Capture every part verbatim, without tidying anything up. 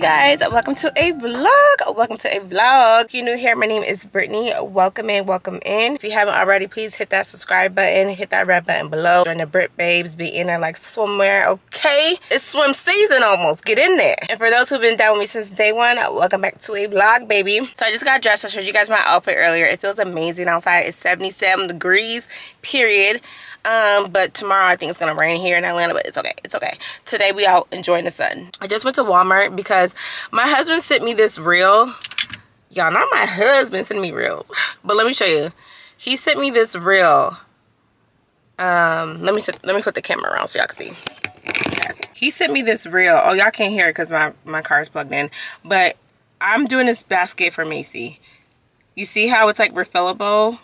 Guys, welcome to a vlog. Welcome to a vlog. If you're new here, my name is Brittany. Welcome in, welcome in. If you haven't already, please hit that subscribe button, hit that red button below. Join the Brit Babes, be in there like swimwear, okay? It's swim season almost. Get in there. And for those who've been down with me since day one, welcome back to a vlog, baby. So I just got dressed. I showed you guys my outfit earlier. It feels amazing outside. It's seventy-seven degrees, period. Um, but tomorrow I think it's gonna rain here in Atlanta, but it's okay, it's okay. Today we out enjoying the sun. I just went to Walmart because my husband sent me this reel. Y'all, not my husband sent me reels, but let me show you. He sent me this reel. Um, let me let me put the camera around so y'all can see. He sent me this reel. Oh, y'all can't hear it because my my car is plugged in. But I'm doing this basket for Macy. You see how it's like refillable,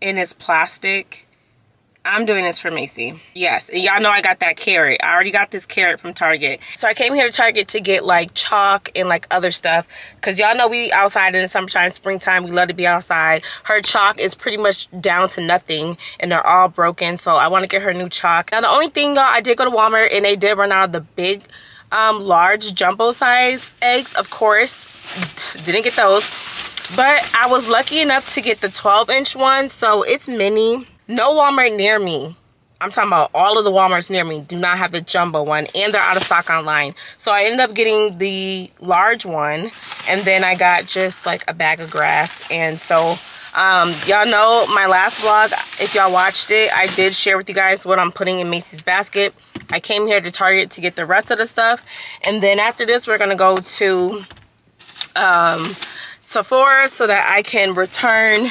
and it's plastic. I'm doing this for Macy. Yes, and y'all know I got that carrot. I already got this carrot from Target. So I came here to Target to get like chalk and like other stuff. Cause y'all know we outside in the summertime, springtime, we love to be outside. Her chalk is pretty much down to nothing and they're all broken. So I wanna get her new chalk. Now the only thing, y'all, I did go to Walmart and they did run out of the big, um, large jumbo size eggs, of course. Didn't get those. But I was lucky enough to get the twelve inch one. So it's mini. No Walmart near me, I'm talking about all of the Walmarts near me, do not have the jumbo one, and they're out of stock online. So I ended up getting the large one, and then I got just like a bag of grass. And so um, y'all know my last vlog, if y'all watched it, I did share with you guys what I'm putting in Macy's basket. I came here to Target to get the rest of the stuff. And then after this, we're going to go to um, Sephora so that I can return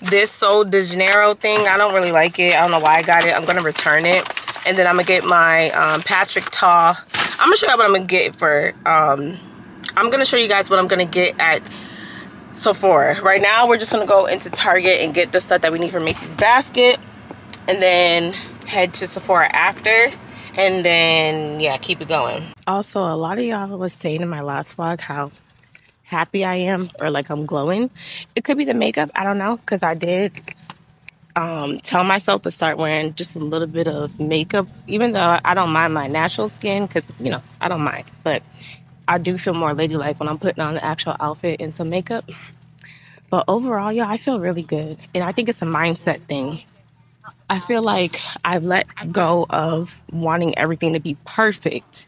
this Sol de Janeiro thing. I don't really like it. I don't know why I got it. I'm gonna return it, and then I'm gonna get my um, Patrick Ta. I'm gonna show you what I'm gonna get for. Um, I'm gonna show you guys what I'm gonna get at Sephora. Right now, we're just gonna go into Target and get the stuff that we need for Macy's basket, and then head to Sephora after. And then yeah, keep it going. Also, a lot of y'all was saying in my last vlog how happy I am, or like I'm glowing. It could be the makeup, I don't know, because I did um, tell myself to start wearing just a little bit of makeup, even though I don't mind my natural skin, because, you know, I don't mind, but I do feel more ladylike when I'm putting on the actual outfit and some makeup. But overall, y'all, I feel really good, and I think it's a mindset thing. I feel like I've let go of wanting everything to be perfect,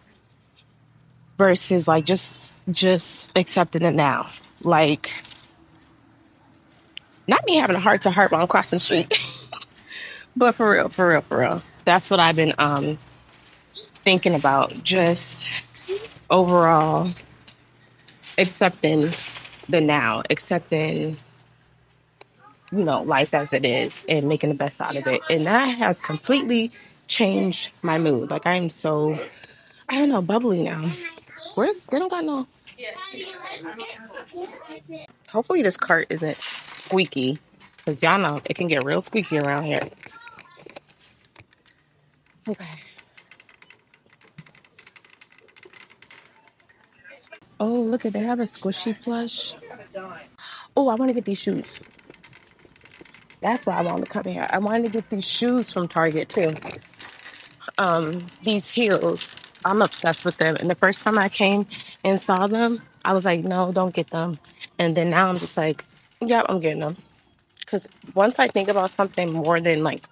versus like just just accepting it now. Like, not me having a heart to heart while I'm crossing the street, but for real, for real, for real. That's what I've been um, thinking about. Just overall accepting the now, accepting, you know, life as it is and making the best out of it. And that has completely changed my mood. Like, I am so, I don't know, bubbly now. Where's, they don't got no, hopefully this cart isn't squeaky, because y'all know it can get real squeaky around here. Okay. Oh, look at, they have a squishy plush. Oh, I want to get these shoes. That's why I wanted to come here. I wanted to get these shoes from Target too. Um, these heels. I'm obsessed with them. And the first time I came and saw them, I was like, no, don't get them. And then now I'm just like, yep, I'm getting them. Because once I think about something more than like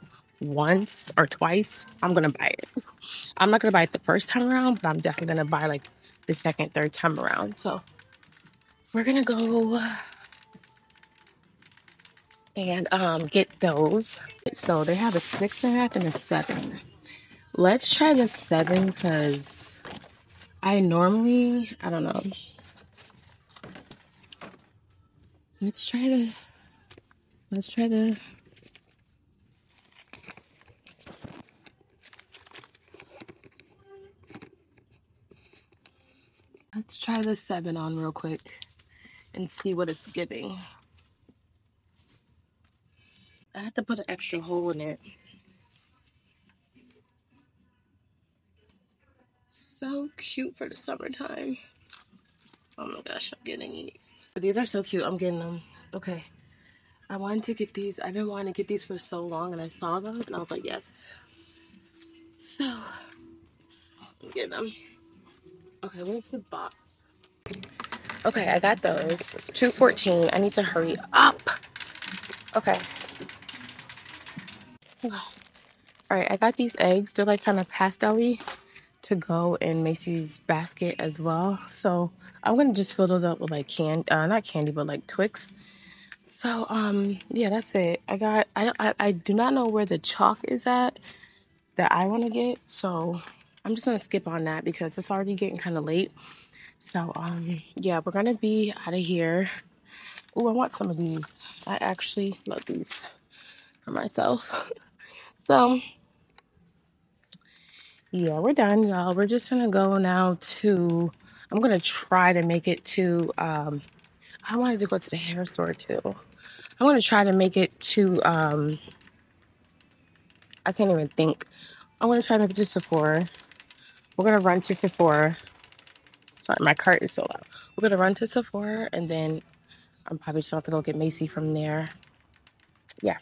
once or twice, I'm going to buy it. I'm not going to buy it the first time around, but I'm definitely going to buy like the second, third time around. So we're going to go and um, get those. So they have a six and a half and a seven. Let's try the seven, because I normally, I don't know. Let's try the, let's try the. Let's try the seven on real quick and see what it's giving. I had to put an extra hole in it. So cute for the summertime. Oh my gosh, I'm getting these. These are so cute. I'm getting them. Okay. I wanted to get these. I've been wanting to get these for so long, and I saw them, and I was like, yes. So, I'm getting them. Okay, where's the box? Okay, I got those. It's two fourteen. I need to hurry up. Okay. Alright, I got these eggs. They're like kind of pastel-y to go in Macy's basket as well. So, I'm going to just fill those up with like candy. Uh, not candy, but like Twix. So, um, yeah, that's it. I got, I, I, I do not know where the chalk is at that I want to get. So, I'm just going to skip on that because it's already getting kind of late. So, um, yeah, we're going to be out of here. Oh, I want some of these. I actually love these for myself. So, yeah, we're done, y'all. We're just going to go now to, I'm going to try to make it to, um, I wanted to go to the hair store too. I want to try to make it to, um, I can't even think. I want to try to make it to Sephora. We're going to run to Sephora. Sorry, my cart is so loud. We're going to run to Sephora, and then I'm probably just going to go get Macy from there. Yeah.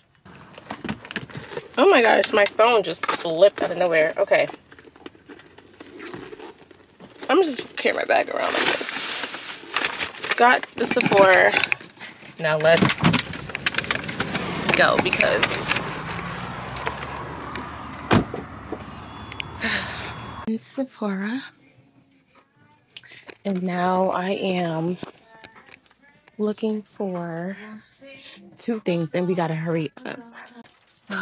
Oh my gosh, my phone just flipped out of nowhere. Okay. I'm just carrying my bag around like this. Got the Sephora. Now let's go because it's Sephora. And now I am looking for two things, and we gotta hurry up. So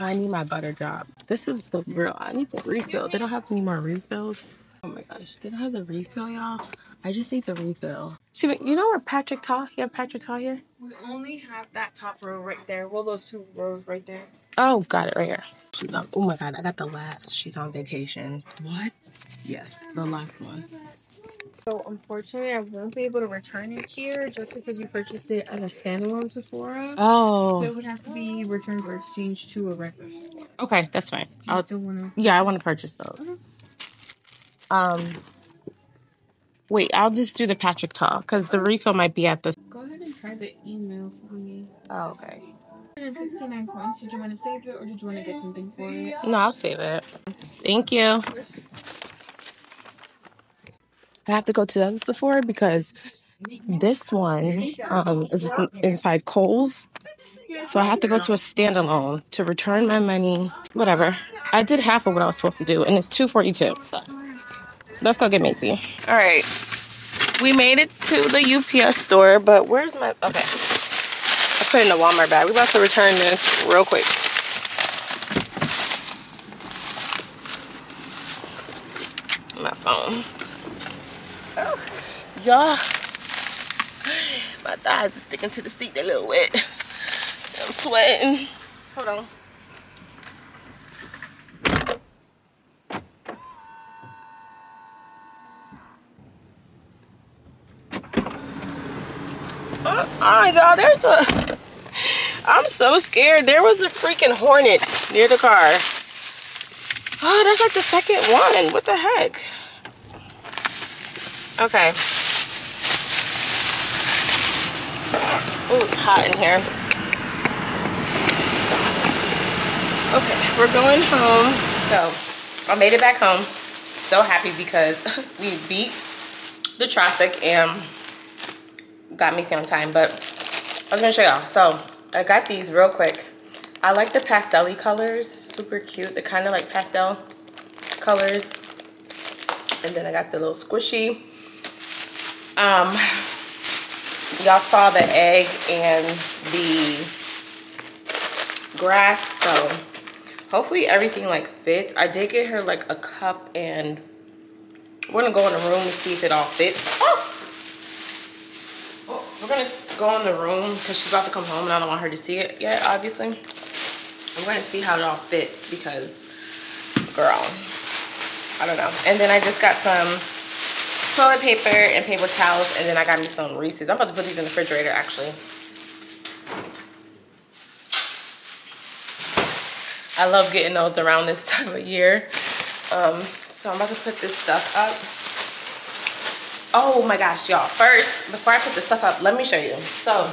I need my butter drop. This is the real. I need the refill. They don't have any more refills. Oh my gosh, did I have the refill, y'all? I just need the refill. She, you know where Patrick Ta? You have Patrick Ta here? We only have that top row right there. Well, those two rows right there. Oh, got it right here. She's on. Oh my god, I got the last. She's on vacation. What? Yes, the last one. So unfortunately, I won't be able to return it here just because you purchased it at a standalone Sephora. Oh. So it would have to be returned or exchanged to a regular store. Okay, that's fine. Do you I'll, still wanna? Yeah, I want to purchase those. Um, wait, I'll just do the Patrick Ta because the refill might be at this. Go ahead and try the email for me. Oh, okay. one hundred sixty-nine points. Did you want to save it or did you want to get something for it? No, I'll save it. Thank you. I have to go to the other Sephora because this one um, is inside Kohl's. So I have to go to a standalone to return my money. Whatever. I did half of what I was supposed to do, and it's two forty-two. So. Let's go get Macy. All right. We made it to the U P S store, but where's my... Okay. I put it in the Walmart bag. We're about to return this real quick. My phone. Oh, y'all. My thighs are sticking to the seat. They're a little wet. I'm sweating. Hold on. Oh my god, there's a... I'm so scared. There was a freaking hornet near the car. Oh, that's like the second one. What the heck? Okay. Oh, it's hot in here. Okay, we're going home. So, I made it back home. So happy because we beat the traffic and... got me some time, but I was gonna show y'all. So I got these real quick. I like the pastel-y colors, super cute. They're kind of like pastel colors. And then I got the little squishy. Um, y'all saw the egg and the grass. So hopefully everything like fits. I did get her like a cup, and we're gonna go in the room to see if it all fits. Oh! We're gonna go in the room because she's about to come home and I don't want her to see it yet, obviously. I'm gonna see how it all fits because, girl, I don't know. And then I just got some toilet paper and paper towels, and then I got me some Reese's. I'm about to put these in the refrigerator, actually. I love getting those around this time of year. Um, so I'm about to put this stuff up. Oh my gosh, y'all. First, before I put this stuff up, let me show you. So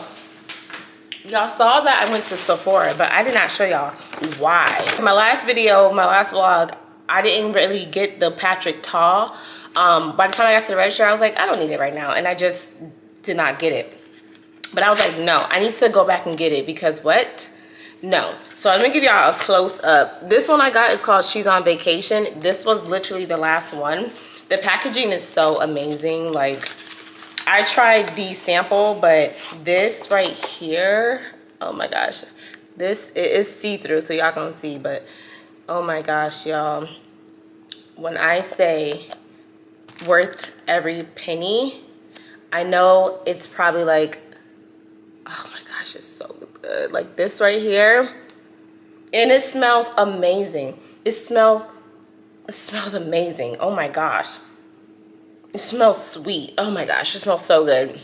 y'all saw that I went to Sephora, but I did not show y'all why. In my last video, my last vlog, I didn't really get the Patrick Ta. Um, by the time I got to the register, I was like, I don't need it right now. And I just did not get it. But I was like, no, I need to go back and get it because what? No. So I'm gonna give y'all a close up. This one I got is called She's on Vacation. This was literally the last one. The packaging is so amazing. Like, I tried the sample, but this right here, oh my gosh. This, it is see-through, so y'all can see, but oh my gosh, y'all. When I say worth every penny, I know it's probably like, oh my gosh, it's so good. Like this right here, and it smells amazing. It smells, it smells amazing. Oh my gosh, it smells sweet. Oh my gosh, it smells so good.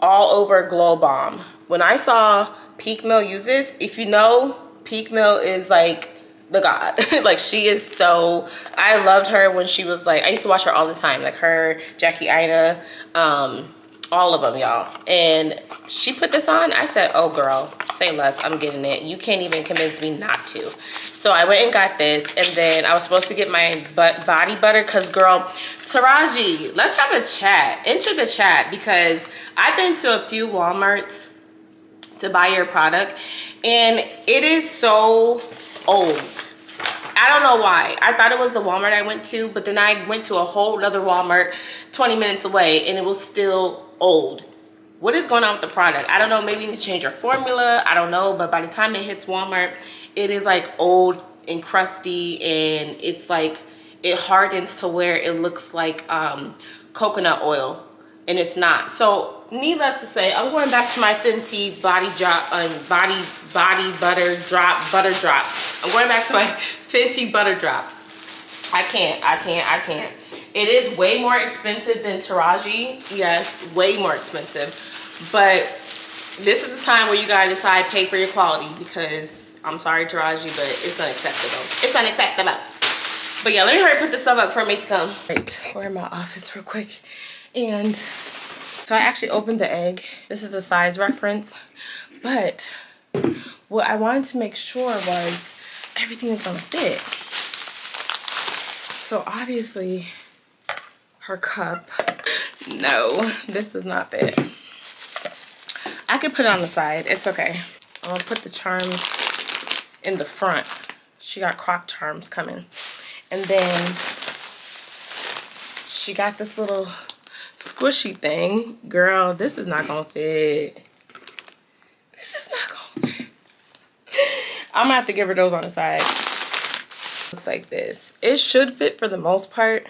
All over Glow Bomb. When I saw Peak Mill use this, if you know, Peak Mill is like the god. Like, she is so, I loved her when she was like, I used to watch her all the time, like her, Jackie Ina, um, all of them, y'all. And she put this on. I said, oh girl, say less, I'm getting it. You can't even convince me not to. So I went and got this, and then I was supposed to get my butt body butter because, girl, Taraji, let's have a chat. Enter the chat, because I've been to a few Walmarts to buy your product, and it is so old. I don't know why. I thought it was the Walmart I went to, but then I went to a whole nother Walmart twenty minutes away, and it was still old. What is going on with the product? I don't know. Maybe you need to change your formula. I don't know. But by the time it hits Walmart, it is like old and crusty, and it's like it hardens to where it looks like um, coconut oil, and it's not. So needless to say, I'm going back to my Fenty body drop, um, body body butter drop, butter drop. I'm going back to my Fenty butter drop. I can't, I can't, I can't. It is way more expensive than Taraji. Yes, way more expensive. But this is the time where you gotta decide, pay for your quality, because I'm sorry, Taraji, but it's unacceptable. It's unacceptable. But yeah, let me hurry and put this stuff up before Macy comes. Right, we're in my office real quick. And so I actually opened the egg. This is the size reference. But what I wanted to make sure was everything is gonna fit. So obviously her cup, no, this does not fit. I could put it on the side, it's okay. I'm gonna put the charms in the front. She got croc charms coming. And then she got this little squishy thing. Girl, this is not gonna fit. This is not gonna fit. I'm gonna have to give her those on the side. Looks like this. It should fit for the most part,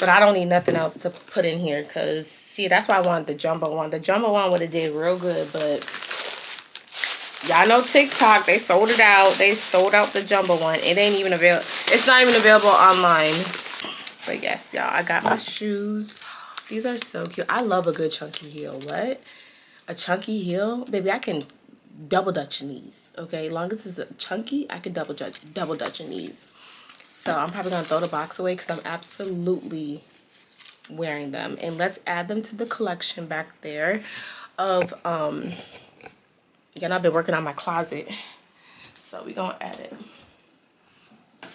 but I don't need nothing else to put in here, because see, that's why I wanted the jumbo one. The jumbo one would have did real good, but y'all know TikTok, they sold it out. They sold out the jumbo one. It ain't even available. It's not even available online. But yes, y'all, I got my shoes. These are so cute. I love a good chunky heel. What? A chunky heel? Baby, I can double dutch in these, okay? As long as it's a chunky, I can double dutch, double dutch in these. So I'm probably gonna throw the box away because I'm absolutely wearing them. And let's add them to the collection back there of, um, again, I've been working on my closet. So we're gonna add it.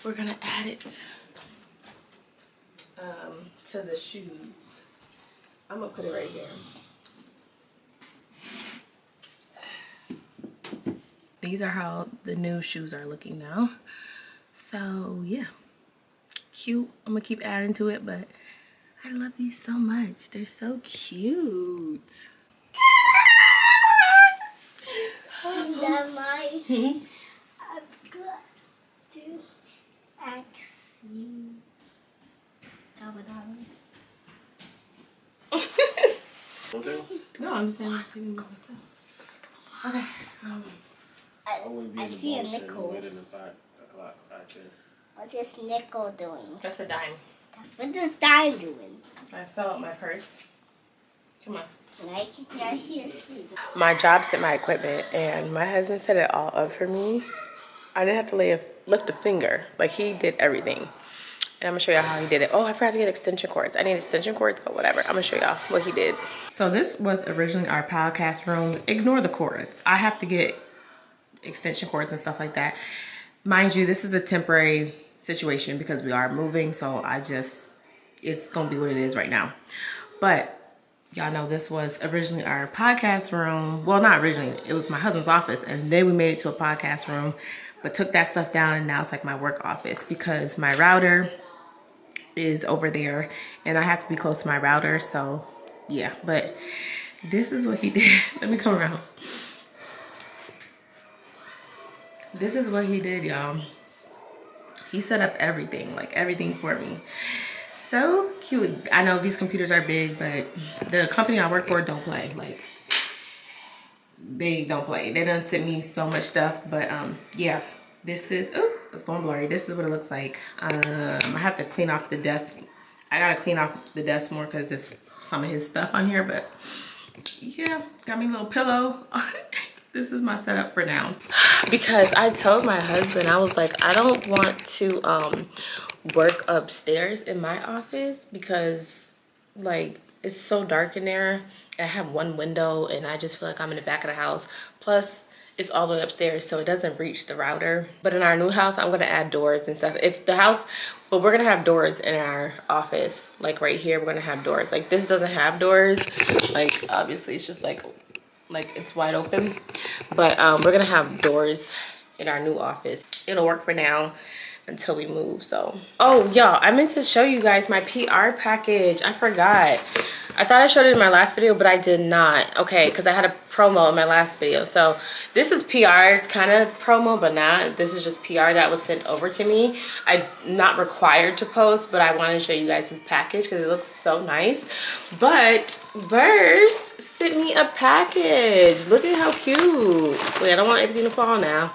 We're gonna add it um, to the shoes. I'm gonna put it right here. These are how the new shoes are looking now. So yeah, cute. I'm gonna keep adding to it, but I love these so much. They're so cute. And then my, hmm? I've got to ask you No, I'm just saying taking myself. Okay. Um, I, I, I see a nickel. What's this nickel doing? That's a dime. What's this dime doing? I fell out my purse. Come on. My job sent my equipment and my husband set it all up for me. I didn't have to lay a, lift a finger. Like, he did everything. And I'm gonna show y'all how he did it. Oh, I forgot to get extension cords. I need extension cords, but whatever. I'm gonna show y'all what he did. So this was originally our podcast room. Ignore the cords. I have to get extension cords and stuff like that. Mind you, this is a temporary situation because we are moving. So I just, it's gonna be what it is right now. But y'all know this was originally our podcast room. Well, not originally. It was my husband's office. And then we made it to a podcast room, but took that stuff down. And now it's like my work office because my router is over there and I have to be close to my router. So yeah, but this is what he did. Let me come around. This is what he did, y'all. He set up everything, like everything for me. So cute. I know these computers are big, but the company I work for don't play. Like, they don't play. They done sent me so much stuff, but um, yeah, this is, oh, it's going blurry. This is what it looks like. Um, I have to clean off the desk. I gotta clean off the desk more because there's some of his stuff on here, but yeah, got me a little pillow. This is my setup for now. Because I told my husband, I was like, I don't want to um, work upstairs in my office because, like, it's so dark in there. I have one window and I just feel like I'm in the back of the house. Plus, it's all the way upstairs, so it doesn't reach the router. But in our new house, I'm gonna add doors and stuff. If the house, but we're gonna have doors in our office. Like right here, we're gonna have doors. Like this doesn't have doors. Like obviously it's just like, like it's wide open. But um, we're gonna have doors in our new office. It'll work for now until we move, so. Oh, y'all, I meant to show you guys my P R package. I forgot. I thought I showed it in my last video, but I did not. Okay, because I had a promo in my last video. So this is P R's kind of promo, but not. This is just P R that was sent over to me. I'm not required to post, but I wanted to show you guys this package because it looks so nice. But Burst sent me a package. Look at how cute. Wait, I don't want everything to fall now.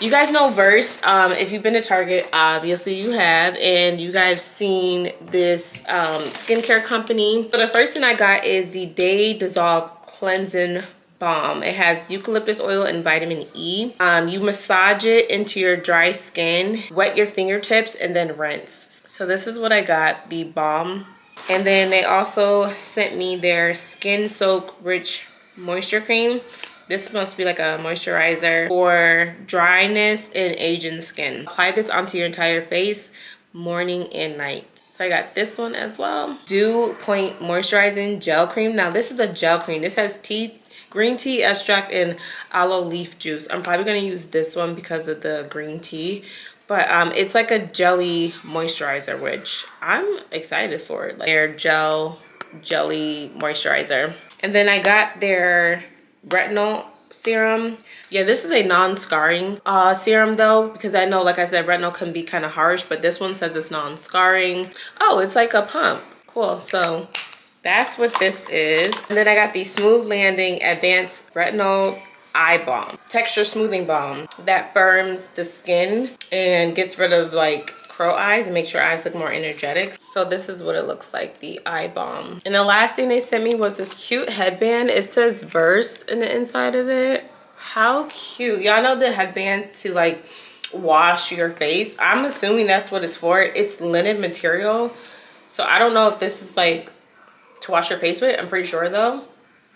You guys know Verse. Um, if you've been to Target, obviously you have, and you guys seen this um, skincare company. So the first thing I got is the Day Dissolve Cleansing Balm. It has eucalyptus oil and vitamin E. Um, you massage it into your dry skin, wet your fingertips, and then rinse. So this is what I got, the balm. And then they also sent me their Skin Soak Rich Moisture Cream. This must be like a moisturizer for dryness and aging skin. Apply this onto your entire face, morning and night. So I got this one as well. Dew Point Moisturizing Gel Cream. Now this is a gel cream. This has tea, green tea extract and aloe leaf juice. I'm probably gonna use this one because of the green tea. But um, it's like a jelly moisturizer, which I'm excited for. Like their gel, jelly moisturizer. And then I got their retinol serum. Yeah, this is a non-scarring uh serum though, because I know, like I said, retinol can be kind of harsh, but this one says it's non-scarring. Oh, it's like a pump. Cool. So that's what this is. And then I got the Smooth Landing Advanced Retinol Eye Balm, texture smoothing balm that firms the skin and gets rid of like crow eyes and makes your eyes look more energetic. So this is what it looks like, the eye balm. And the last thing they sent me was this cute headband. It says Verse in the inside of it. How cute. Y'all know the headbands to like wash your face. I'm assuming that's what it's for. It's linen material. So I don't know if this is like to wash your face with. I'm pretty sure though,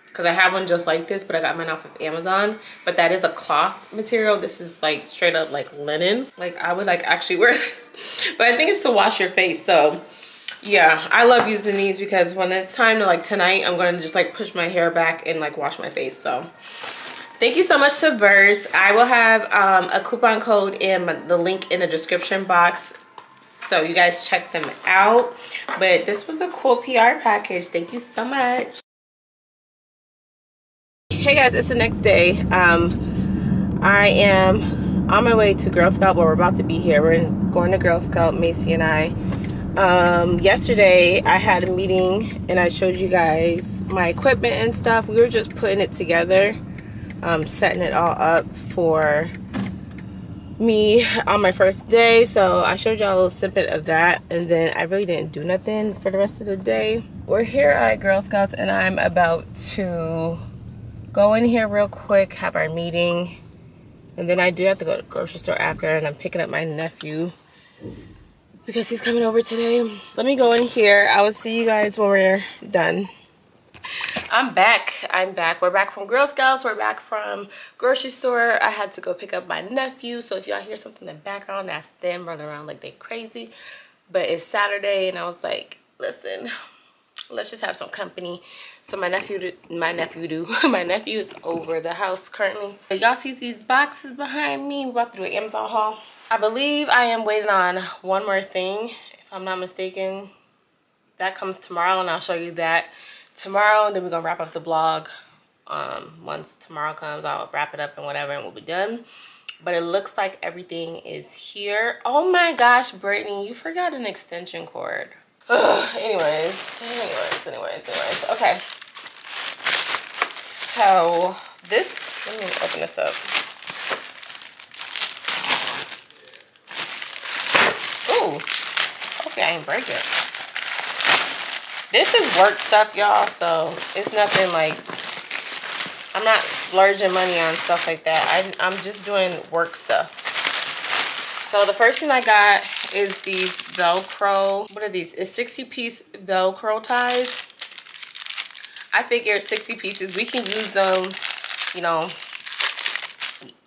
because I have one just like this, but I got mine off of Amazon. But that is a cloth material. This is like straight up like linen. Like I would like actually wear this, but I think it's to wash your face. So yeah, I love using these because when it's time to like tonight, I'm gonna just like push my hair back and like wash my face. So thank you so much to Verse. I will have um, a coupon code and the link in the description box, so you guys check them out. But this was a cool P R package. Thank you so much. Hey guys, it's the next day. Um, I am on my way to Girl Scout, but we're about to be here. We're in, going to Girl Scout, Macy and I. Um, yesterday, I had a meeting and I showed you guys my equipment and stuff. We were just putting it together, um, setting it all up for me on my first day. So I showed y'all a little snippet of that, and then I really didn't do nothing for the rest of the day. We're here at Girl Scouts and I'm about to go in here real quick, have our meeting, and then I do have to go to the grocery store after, and I'm picking up my nephew because he's coming over today. Let me go in here. I will see you guys when we're done. I'm back. I'm back. We're back from Girl Scouts. We're back from grocery store. I had to go pick up my nephew. So if y'all hear something in the background, that's them running around like they crazy. But it's Saturday and I was like, listen, let's just have some company. So my nephew, my nephew do, my nephew is over the house currently. Y'all see these boxes behind me? We're about to do an Amazon haul. I believe I am waiting on one more thing, if I'm not mistaken. That comes tomorrow and I'll show you that tomorrow. Then we're gonna wrap up the vlog. Um, once tomorrow comes, I'll wrap it up and whatever and we'll be done. But it looks like everything is here. Oh my gosh, Brittany, you forgot an extension cord. Ugh, anyways, anyways, anyways, anyways. Okay. So this, let me open this up. Ooh, hopefully I ain't break it. This is work stuff, y'all, so it's nothing like, I'm not splurging money on stuff like that. I, I'm just doing work stuff. So the first thing I got is these Velcro, what are these? It's sixty piece Velcro ties. I figured sixty pieces, we can use them, you know,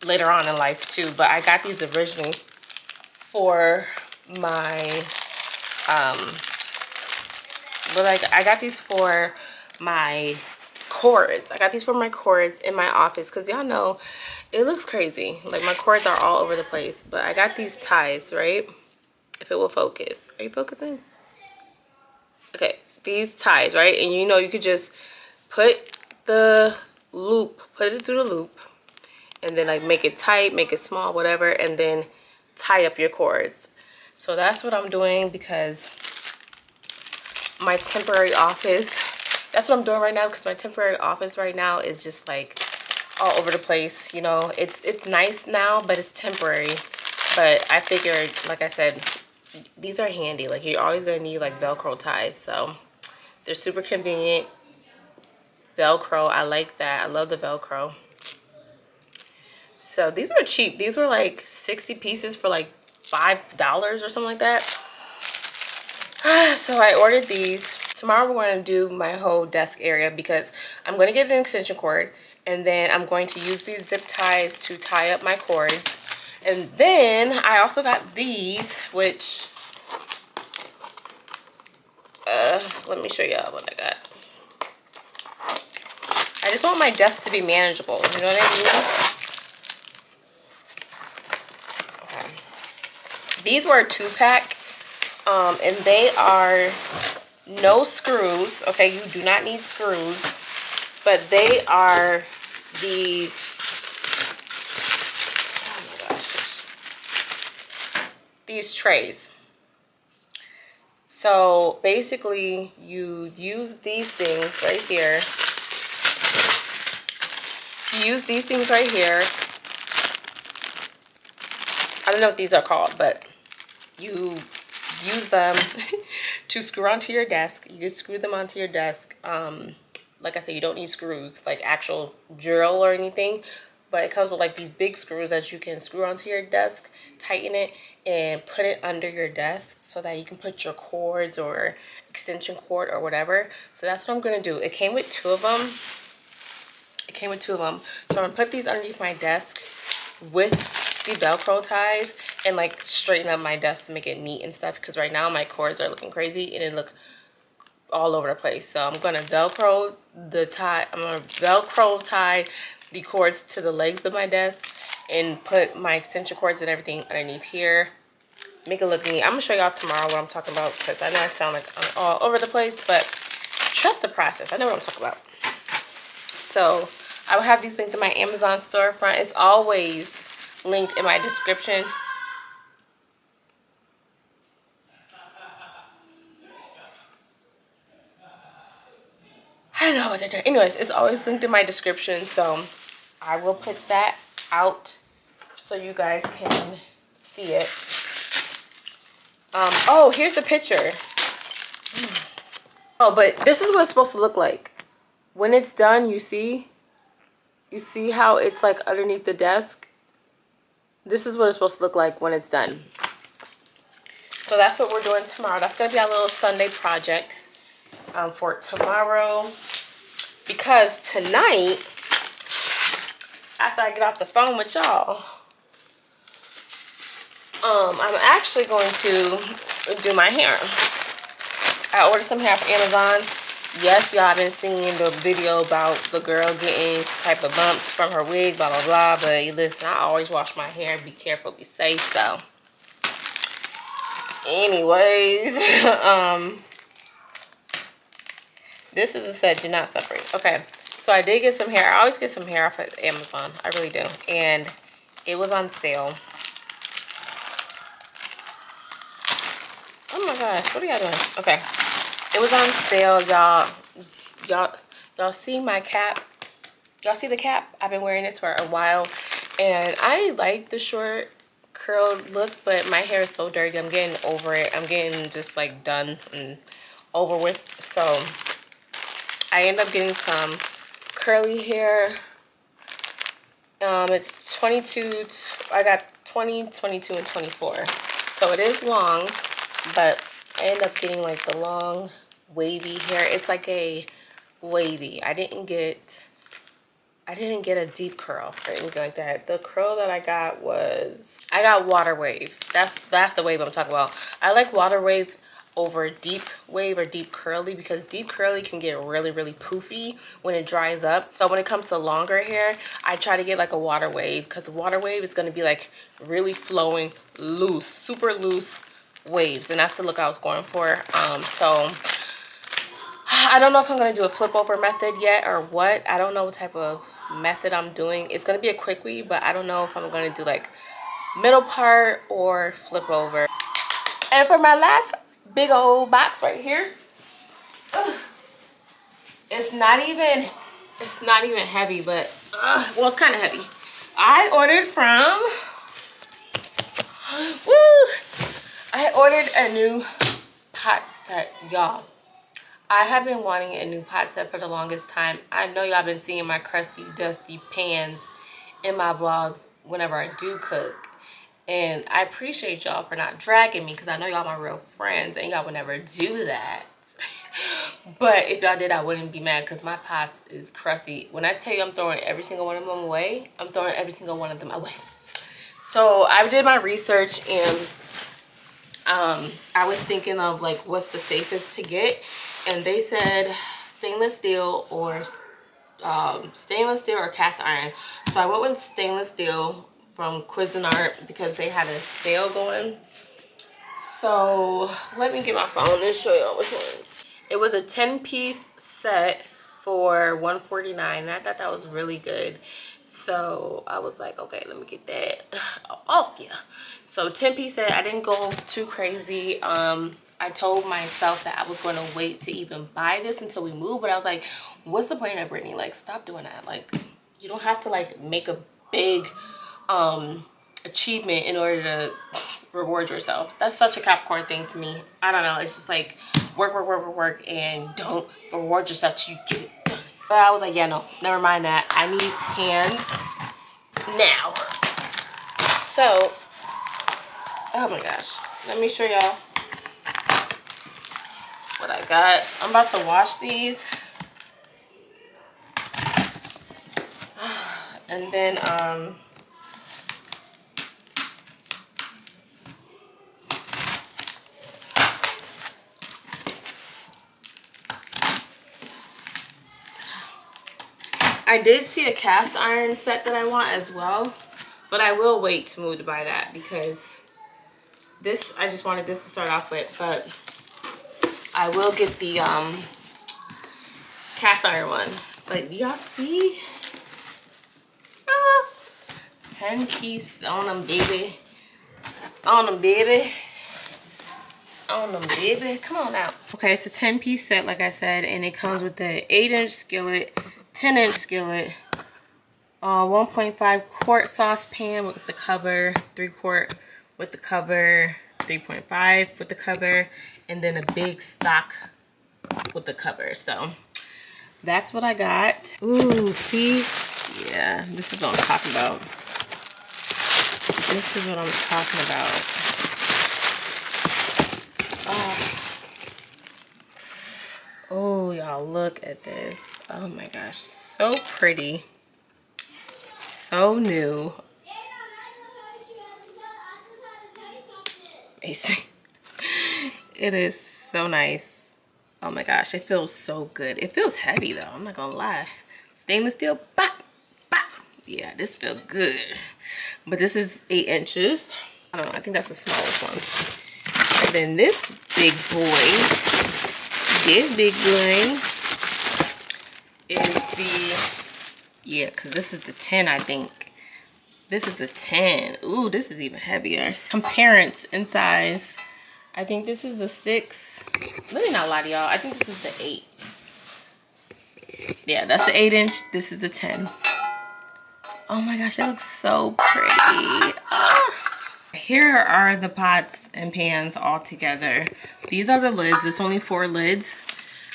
later on in life too. But I got these originally for my, um, but like I got these for my cords. I got these for my cords in my office because y'all know it looks crazy. Like my cords are all over the place, but I got these ties, right? If it will focus. Are you focusing? Okay, these ties, right? And you know you could just put the loop, put it through the loop, and then like make it tight, make it small, whatever, and then tie up your cords. So that's what I'm doing because my temporary office, that's what I'm doing right now because my temporary office right now is just like all over the place, you know. It's it's nice now, but it's temporary. But I figured, like I said, these are handy. Like you're always gonna need like Velcro ties, so they're super convenient. Velcro, I like that. I love the Velcro. So these were cheap. These were like sixty pieces for like five dollars or something like that. So I ordered these. Tomorrow we're going to do my whole desk area because I'm going to get an extension cord and then I'm going to use these zip ties to tie up my cords. And then I also got these, which, uh, let me show y'all what I got. I just want my desk to be manageable, you know what I mean? Okay. These were a two pack, um, and they are no screws, okay? You do not need screws, but they are these. These trays. So basically you use these things right here. You use these things right here. I don't know what these are called, but you use them to screw onto your desk. You can screw them onto your desk. Um, like I said, you don't need screws, like actual drill or anything, but it comes with like these big screws that you can screw onto your desk, tighten it, and put it under your desk so that you can put your cords or extension cord or whatever. So that's what I'm gonna do. It came with two of them. It came with two of them. So I'm gonna put these underneath my desk with the Velcro ties and like straighten up my desk to make it neat and stuff because right now my cords are looking crazy and it look all over the place. So I'm gonna Velcro the tie, I'm gonna Velcro tie the cords to the legs of my desk and put my extension cords and everything underneath here. Make it look neat. I'm gonna show y'all tomorrow what I'm talking about because I know I sound like I'm all over the place, but trust the process. I know what I'm talking about. So I will have these linked in my Amazon storefront. It's always linked in my description. I don't know what they're doing. Anyways, it's always linked in my description, so I will put that out so you guys can see it. Um, oh, here's the picture. Oh, but this is what it's supposed to look like. When it's done, you see, you see how it's like underneath the desk? This is what it's supposed to look like when it's done. So that's what we're doing tomorrow. That's gonna be our little Sunday project um, for tomorrow. Because tonight, after I get off the phone with y'all, um, I'm actually going to do my hair. I ordered some hair from Amazon. Yes, y'all been seeing the video about the girl getting some type of bumps from her wig, blah, blah, blah. But listen, I always wash my hair. Be careful, be safe. So anyways, um, this is a set, do not separate. Okay, so I did get some hair. I always get some hair off of Amazon. I really do. And it was on sale. Oh my gosh, what are y'all doing? Okay. It was on sale, y'all. Y'all, y'all see my cap? Y'all see the cap? I've been wearing this for a while, and I like the short curled look, but my hair is so dirty. I'm getting over it. I'm getting just like done and over with. So I end up getting some curly hair. Um, it's twenty-two. I got twenty, twenty-two, and twenty-four. So it is long, but I end up getting like the long wavy hair. It's like a wavy. I didn't get I didn't get a deep curl or anything like that. The curl that I got was I got water wave. That's that's the wave I'm talking about. I like water wave over deep wave or deep curly, because deep curly can get really really poofy when it dries up. So when it comes to longer hair, I try to get like a water wave, because the water wave is going to be like really flowing, loose, super loose waves, and that's the look I was going for. Um so I don't know if I'm going to do a flip over method yet or what. I don't know what type of method I'm doing. It's going to be a quick weave, but I don't know if I'm going to do like middle part or flip over. And for my last big old box right here, ugh, it's not even it's not even heavy, but ugh, well, it's kind of heavy. I ordered from woo, I ordered a new pot set, y'all. I have been wanting a new pot set for the longest time. I know y'all been seeing my crusty, dusty pans in my vlogs whenever I do cook. And I appreciate y'all for not dragging me, because I know y'all my real friends and y'all would never do that. But if y'all did, I wouldn't be mad, because my pots is crusty. When I tell you I'm throwing every single one of them away, I'm throwing every single one of them away. So I did my research, and um I was thinking of like what's the safest to get, and they said stainless steel or um stainless steel or cast iron. So I went with stainless steel from Cuisinart because they had a sale going. So let me get my phone and show y'all which ones. It was a ten piece set for one forty-nine, and I thought that was really good. So I was like, okay, let me get that off you. Yeah. So ten piece set. I didn't go too crazy. Um, I told myself that I was going to wait to even buy this until we move. But I was like, what's the point of Brittany? Like, stop doing that. Like, you don't have to like make a big um, achievement in order to reward yourself. That's such a Capricorn thing to me. I don't know. It's just like work, work, work, work, work, and don't reward yourself till you get it done. But I was like, yeah, no, never mind that. I need hands now. So, oh my gosh. Let me show y'all what I got. I'm about to wash these. And then, um, I did see a cast iron set that I want as well, but I will wait to move to buy that, because this, I just wanted this to start off with, but I will get the um, cast iron one. But y'all see? Ah, ten piece on them, baby. On them, baby. On them, baby. Come on out. Okay, it's a ten piece set, like I said, and it comes with the eight inch skillet, ten inch skillet, uh, one point five quart saucepan with the cover, three quart with the cover, three point five with the cover, and then a big stock with the cover. So that's what I got. Ooh, see? Yeah, this is what I'm talking about. This is what I'm talking about. Oh, oh y'all, look at this. Oh my gosh, so pretty. So new. Macy. It is so nice. Oh my gosh, it feels so good. It feels heavy though, I'm not gonna lie. Stainless steel, bop, bop. Yeah, this feels good. But this is eight inches. I don't know, I think that's the smallest one. And then this big boy, this big boy, is the, yeah, because this is the ten, I think. This is the ten. Ooh, this is even heavier. Some parents in size. I think this is the six. Let me not lie to y'all. I think this is the eight. Yeah, that's the eight inch. This is the ten. Oh my gosh, that looks so pretty. Ah. Here are the pots and pans all together. These are the lids. There's only four lids.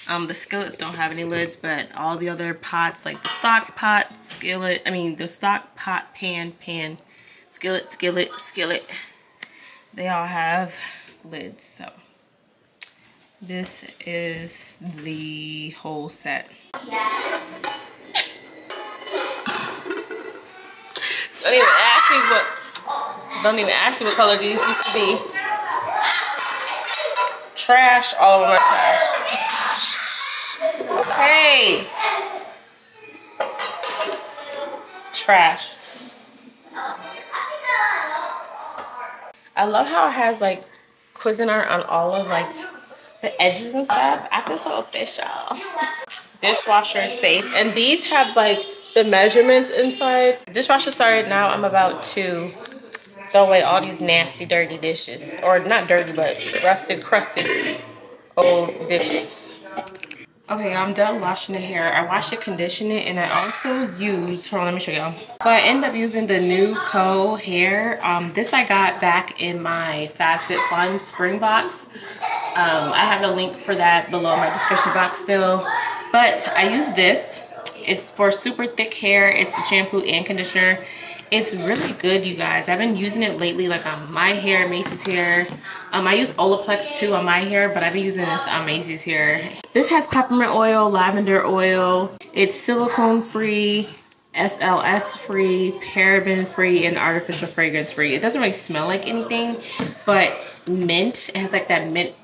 Um, the skillets don't have any lids, but all the other pots, like the stock pot, skillet, I mean the stock pot, pan, pan, skillet, skillet, skillet, they all have lids. So this is the whole set. Don't even ask me what, don't even ask me what color these used to be. Trash, all over my trash. Hey! Trash. I love how it has like Cuisinart on all of like the edges and stuff. I feel so official. Dishwasher safe. And these have like the measurements inside. Dishwasher started. Now I'm about to throw away all these nasty, dirty dishes. Or not dirty, but rusted, crusted old dishes. Okay, I'm done washing the hair. I wash it, condition it, and I also use, hold on, let me show y'all. So I end up using the New Co hair. Um, this I got back in my FabFitFun spring box. Um, I have a link for that below my description box still. But I use this. It's for super thick hair. It's a shampoo and conditioner. It's really good, you guys. I've been using it lately, like on my hair, Macy's hair. Um, I use Olaplex too on my hair, but I've been using this on Macy's hair. This has peppermint oil, lavender oil. It's silicone free, S L S free, paraben free, and artificial fragrance free. It doesn't really smell like anything, but mint. It has like that mint,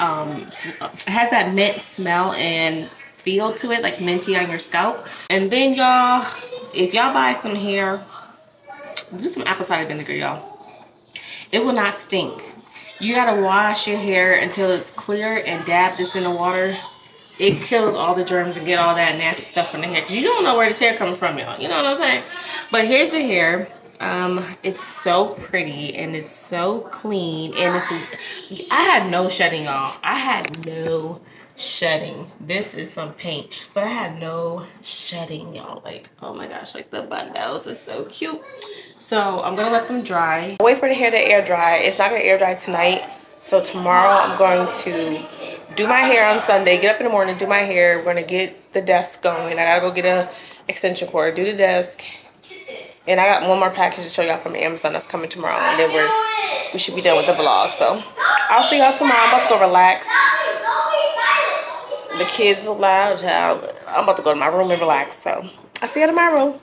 um, it has that mint smell and feel to it, like minty on your scalp. And then y'all, if y'all buy some hair, use some apple cider vinegar, y'all. It will not stink. You gotta wash your hair until it's clear and dab this in the water. It kills all the germs and get all that nasty stuff from the hair. Cause you don't know where this hair comes from, y'all. You know what I'm saying? But here's the hair. Um, it's so pretty and it's so clean and it's, I had no shedding, y'all. I had no shedding. This is some paint, but I had no shedding, y'all. Like, oh my gosh, like the bundles is so cute. So I'm gonna let them dry. Wait for the hair to air dry. It's not gonna air dry tonight, so tomorrow I'm going to do my hair on Sunday, get up in the morning, do my hair. We're gonna get the desk going. I gotta go get a extension cord, do the desk, and I got one more package to show y'all from Amazon that's coming tomorrow, and then we're we should be done with the vlog. So I'll see y'all tomorrow. I'm about to go relax. The kids are loud, child. I'm about to go to my room and relax, so I'll see you tomorrow.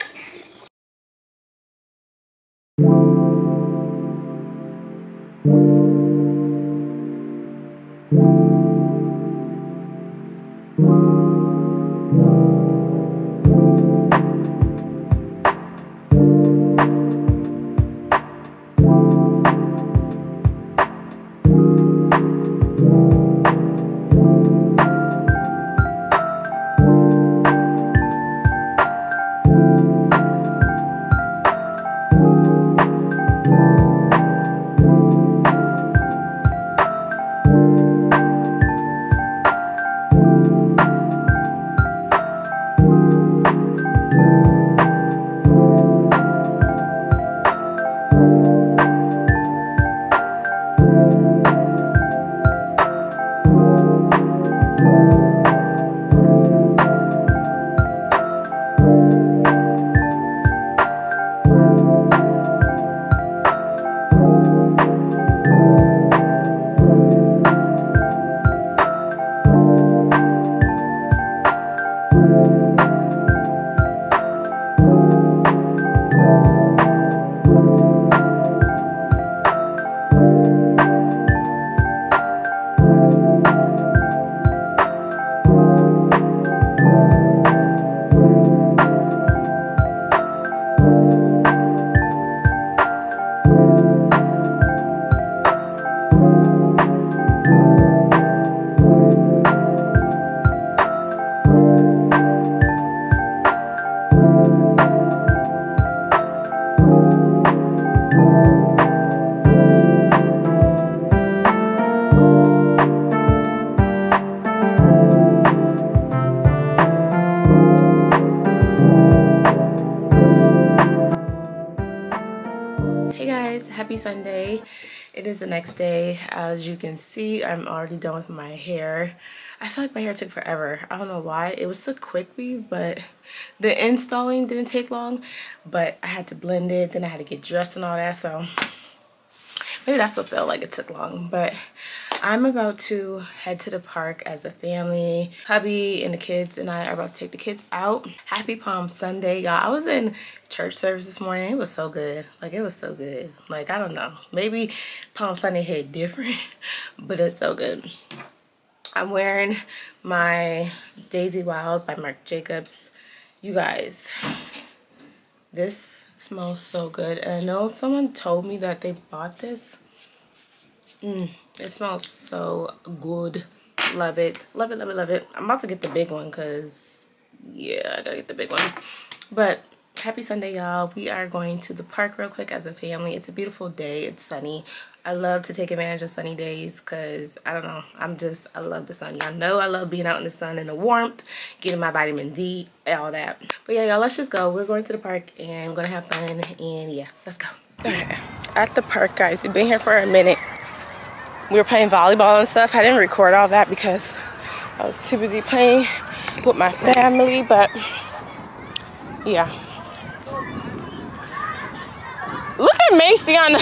Happy Sunday. It is the next day. As you can see, I'm already done with my hair. I feel like my hair took forever. I don't know why. It was so quickly, but the installing didn't take long, but I had to blend it, then I had to get dressed and all that, so maybe that's what felt like it took long. But I'm about to head to the park as a family. Hubby and the kids and I are about to take the kids out. Happy Palm Sunday, y'all. I was in church service this morning. It was so good. Like, it was so good. Like, I don't know. Maybe Palm Sunday hit different, but it's so good. I'm wearing my Daisy Wild by Marc Jacobs. You guys, this smells so good. And I know someone told me that they bought this. Mm, it smells so good. Love it. Love it, love it, love it. I'm about to get the big one because, yeah, I gotta get the big one. But happy Sunday, y'all. We are going to the park real quick as a family. It's a beautiful day. It's sunny. I love to take advantage of sunny days because, I don't know, I'm just, I love the sun. Y'all know I love being out in the sun and the warmth, getting my vitamin D, all that. But yeah, y'all, let's just go. We're going to the park and we're gonna have fun. And yeah, let's go. All right. At the park, guys. We've been here for a minute. We were playing volleyball and stuff. I didn't record all that because I was too busy playing with my family, but yeah. Look at Macy on the...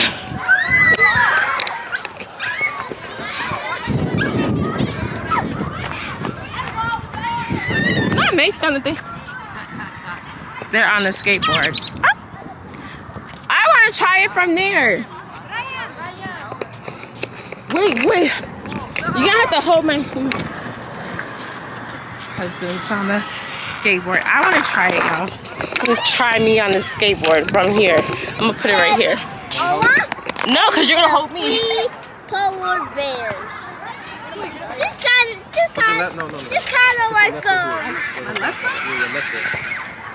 Not Macy on the thing. They're on the skateboard. I want to try it from there. Wait, wait. You're gonna have to hold my husband's on the skateboard. I wanna try it, y'all. Just try me on the skateboard from here. I'm gonna put it right here. No, because you're gonna hold me. Three polar bears. This kind of, this kind of, this kind of like a... The left foot?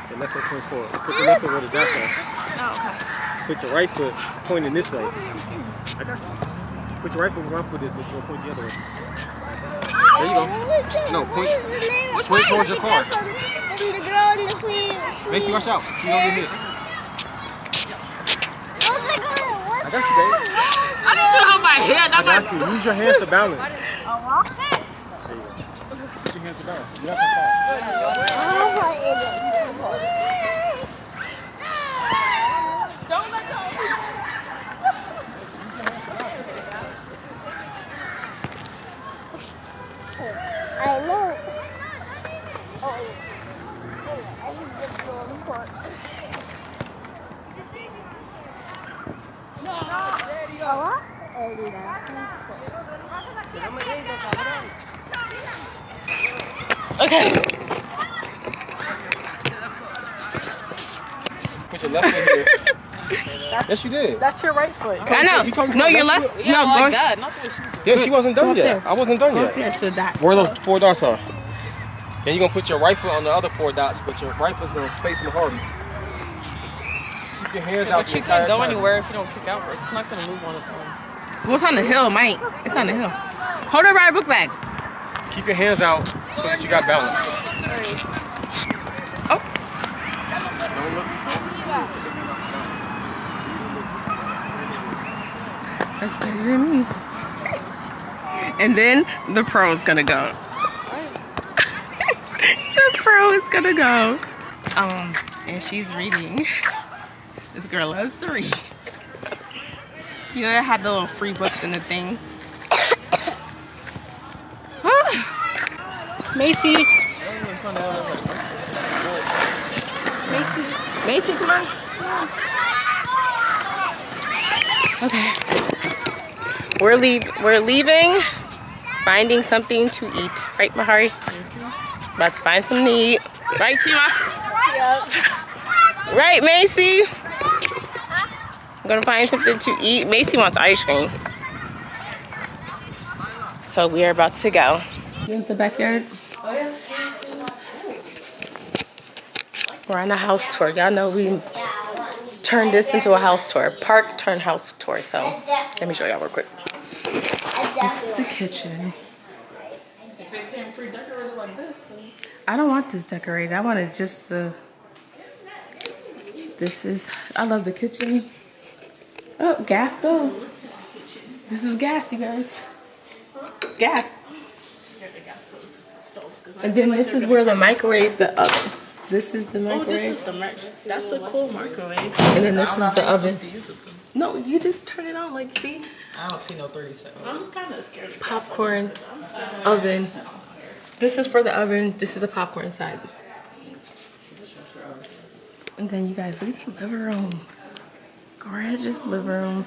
The left foot points forward. Put the left foot where the dot is. Oh, okay. Put your right foot pointing this way. I got you. Put your right foot, one foot is this one, point the other way. There you go. No, point, point towards your car. Make sure you watch out so you don't get hit. I got you, babe. I need you to hold my hand. I got you. Use your hands to balance. There you go. Use your hands to balance. You have to fall. Okay. Put your left foot here. Yes, you did. That's your right foot. I know. You told me no, your left. left. Yeah, no, my God. Yeah, she wasn't done yet. There. I wasn't done go yet. There dots. Where those four dots are. Then you're going to put your right foot on the other four dots, but your right foot's going to face the harder. Keep your hands out. But you can't go time. anywhere if you don't kick out first. It's not going to move on its own. Well, it's on the hill, mate. It's on the hill. Hold her by her book bag. Keep your hands out so that you got balance. Oh. That's better than me. And then the pro is gonna go. The pro is gonna go. Um, and she's reading. This girl loves to read. You know, I had the little free books in the thing. Macy. Macy. Macy, come on. Okay. We're leave we're leaving, finding something to eat. Right, Mahari? Mm-hmm. About to find something to eat. Right, Chima? Yep. Right, Macy? I'm gonna find something to eat. Macy wants ice cream. So we are about to go. In the backyard? Oh, yes. We're on a house tour. Y'all know we turned this into a house tour. Park turned house tour. So let me show y'all real quick. This is the kitchen. If it came pre-decorated like this, then... I don't want this decorated. I want it just to... This is... I love the kitchen. Oh, gas stove. This is gas, you guys. Gas. And then this is where the microwave, the oven. This is the microwave. Oh, this is the microwave. That's a cool microwave. And then this is the oven. No, you just turn it on, like, see? I don't see no thirty seconds. I'm kind of scared. Popcorn, oven. This is for the oven. This is the popcorn side. And then you guys, look at the living room. Gorgeous living room.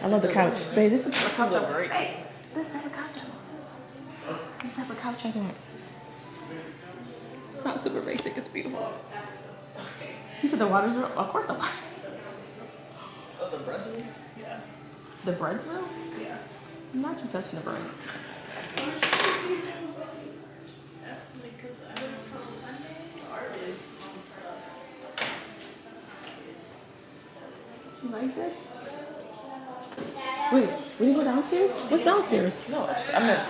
I love the couch. Babe, this is the couch. This type of couch I want. This type of couch I want. It's not super basic, it's beautiful. You said the water's real? Of course the water. Oh, the bread's real? Yeah. The bread's real? Yeah. I'm not you touching the bread. You like this? Wait, we didn't go downstairs? What's downstairs? No, I meant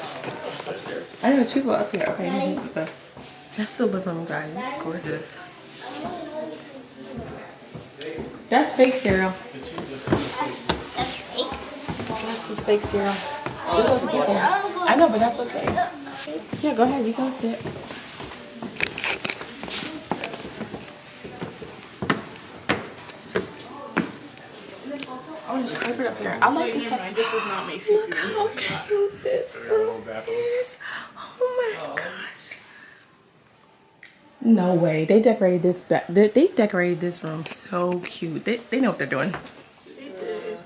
upstairs. I know there's people up here. Okay, so that's the living room, guys. It's gorgeous. That's fake cereal. That's fake? That's just fake cereal. Oh, I know, but that's okay. Yeah, go ahead. You go sit. Oh, there's carpet up here. I like this one. This is not Macy's. Look how cute this room is. Oh my gosh. No way. They decorated this back. They, they decorated this room so cute. They, they know what they're doing. They did.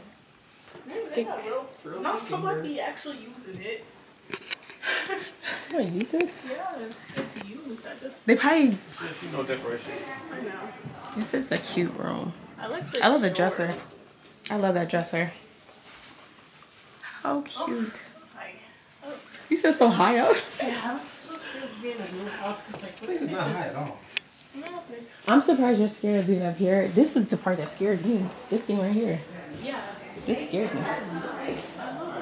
They got real thrill. Not somebody actually using it. Somebody used it? Yeah, it's used. I just. They probably. There's no decoration. I know. This is a cute room. I like the. I love the dresser. I love that dresser. How cute. Oh, you said so high up? Yeah, I'm so scared of being in a new house. Like, it's not high at all. I'm surprised you're scared of being up here. This is the part that scares me. This thing right here. Yeah. This scares me.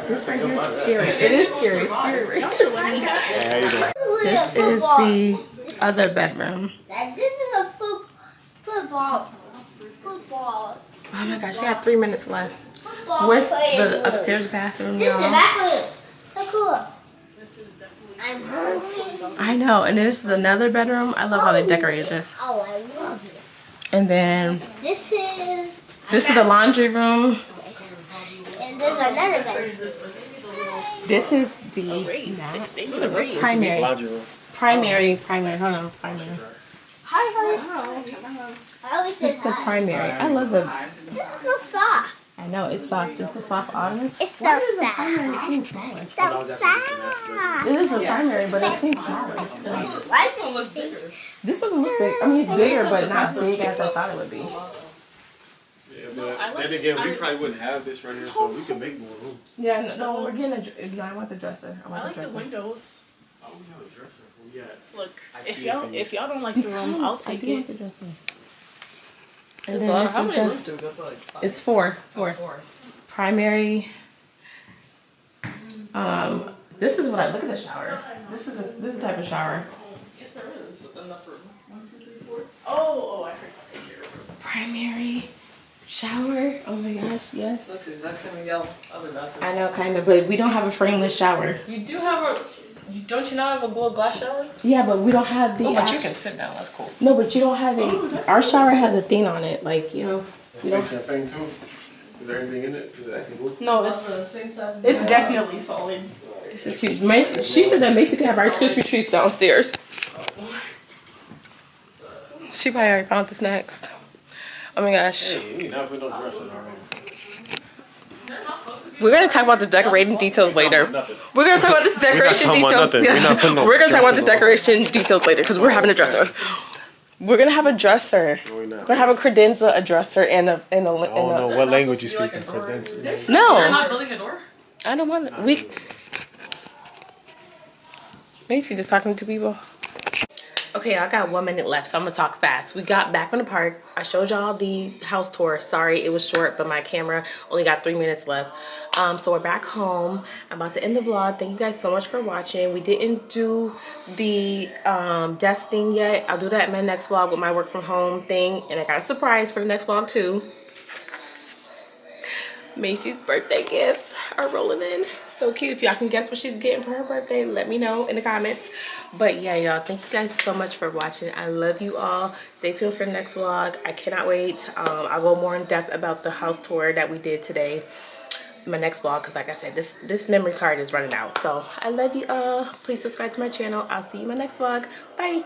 This right here is scary. It is scary. It's scary. This is the other bedroom. This is a football. Football. Oh my gosh, we got three minutes left. Football with the upstairs bathroom. This is the bathroom. So cool. This is definitely I'm hungry. I know, and this is another bedroom. I love oh, how they decorated this. Oh, I love it. And then this is this is the laundry room. And there's another bedroom. This is the this primary primary primary primary. Hold on, primary. Hi, how are you? This is the primary. I love the. This is so soft. I know, it's soft. This is the soft autumn. It's so soft. It's so soft. It is the primary, but it seems smaller. Why does it look bigger? This doesn't look big. I mean, it's bigger, but not big as I thought it would be. Yeah, but then again, we probably wouldn't have this right here, so we could make more room. Yeah, no, no we're getting a. No, I want the dresser. I want the dresser. I like the windows. Oh, we have a dresser. We got. Look, if y'all if y'all don't like the room, I'll take it. The dresser. And then this is the. It's four, four. Primary. Um, this is what I look at the shower. This is the this is the type of shower. Yes, there is enough room. One, two, three, four. Oh, oh, I heard that here. Primary. Shower. Oh my gosh, yes. Looks the exact same as y'all other bathroom. I know, kind of, but we don't have a frameless shower. You do have a. You, don't you not have a little glass shower? Yeah, but we don't have the. Oh, but you can sit down. That's cool. No, but you don't have a. Oh, our cool. Shower has a thing on it, like you know. You don't. That thing too. Is there anything in it? Is it actually cool? No, it's. Uh, same size as it's definitely house. Solid. This is huge. Macy, she said that Macy could have Rice Krispie treats downstairs. Oh. She probably already found the snacks. Oh my gosh. Hey, you can not put no dress on already. They're not supposed to be. We're gonna talk about the decorating details later. We're gonna talk about this decoration details. We're gonna talk about the decoration details later because we're having a dresser. We're gonna have a dresser. No, we're, we're gonna have a credenza, a dresser, and a and a. And oh a, no! What language you speak in like credenza? No. We're not building a door. I don't want to. We. Macy just talking to people. Okay, I got one minute left, so I'm gonna talk fast. We got back from the park. I showed y'all the house tour. Sorry, it was short, but my camera only got three minutes left. Um, so we're back home. I'm about to end the vlog. Thank you guys so much for watching. We didn't do the um, desk thing yet. I'll do that in my next vlog with my work from home thing. And I got a surprise for the next vlog too. Macy's birthday gifts are rolling in. So cute. If y'all can guess what she's getting for her birthday, let me know in the comments. But yeah, y'all, thank you guys so much for watching. I love you all. Stay tuned for the next vlog. I cannot wait. um I'll go more in depth about the house tour that we did today in my next vlog, because like I said, this this memory card is running out. So I love you all. Please subscribe to my channel. I'll see you in my next vlog. Bye.